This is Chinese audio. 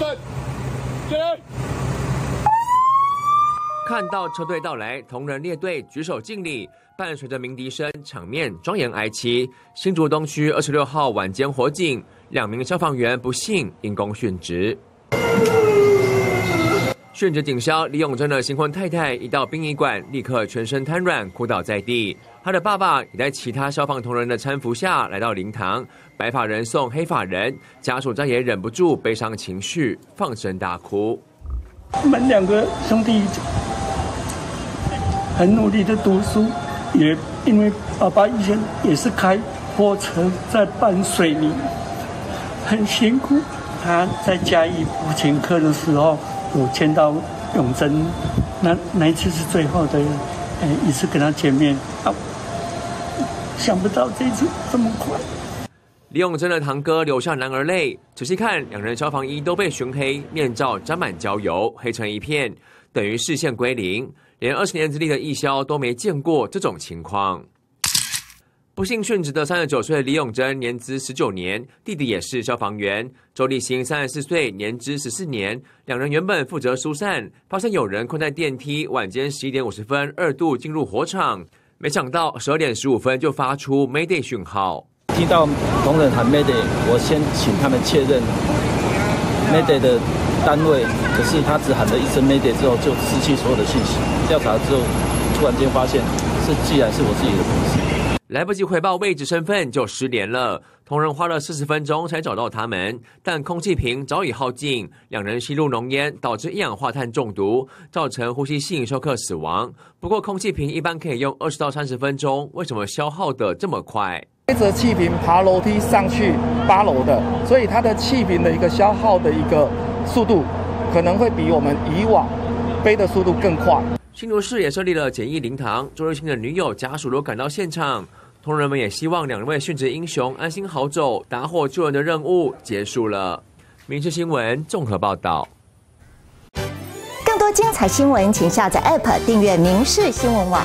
Get in! 看到车队到来，同仁列队举手敬礼，伴随着鸣笛声，场面庄严哀戚。新竹东区26号晚间火警，2名消防员不幸因公殉职。 殉职警消李永贞的新婚太太一到殡仪馆，立刻全身瘫软，哭倒在地。他的爸爸也在其他消防同仁的搀扶下来到灵堂，白发人送黑发人，家属再也忍不住悲伤情绪，放声大哭。我们2个兄弟很努力的读书，也因为爸爸以前也是开货车在搬水泥，很辛苦。他在嘉义普琴课的时候。 我见到永贞，那一次是最后的，一次跟他见面啊，想不到这一次这么快。李永贞的堂哥流下男儿泪，仔细看，2人消防衣都被熏黑，面罩沾满焦油，黑成一片，等于视线归零，连20年资历的义消都没见过这种情况。 不幸殉职的39岁的李永贞，年资19年，弟弟也是消防员；周立新34岁，年资14年。2人原本负责疏散，发现有人困在电梯，晚间11点50分2度进入火场，没想到12点15分就发出 Mayday 讯号。听到同仁喊 Mayday， 我先请他们确认 Mayday 的单位，可是他只喊了一声 Mayday 之后就失去所有的信息。调查之后，突然间发现是既然是我自己的公司。 来不及回报位置身份就失联了，同仁花了40分钟才找到他们，但空气瓶早已耗尽，2人吸入浓烟导致一氧化碳中毒，造成呼吸性休克死亡。不过空气瓶一般可以用20到30分钟，为什么消耗得这么快？这则气瓶爬楼梯上去8楼的，所以它的气瓶的一个消耗的一个速度，可能会比我们以往背的速度更快。新竹市也设立了简易灵堂，周日清的女友家属都赶到现场。 同仁们也希望2位殉职英雄安心好走，打火救人的任务结束了。民事新闻综合报道。更多精彩新闻，请下载 App 订阅民事新闻网。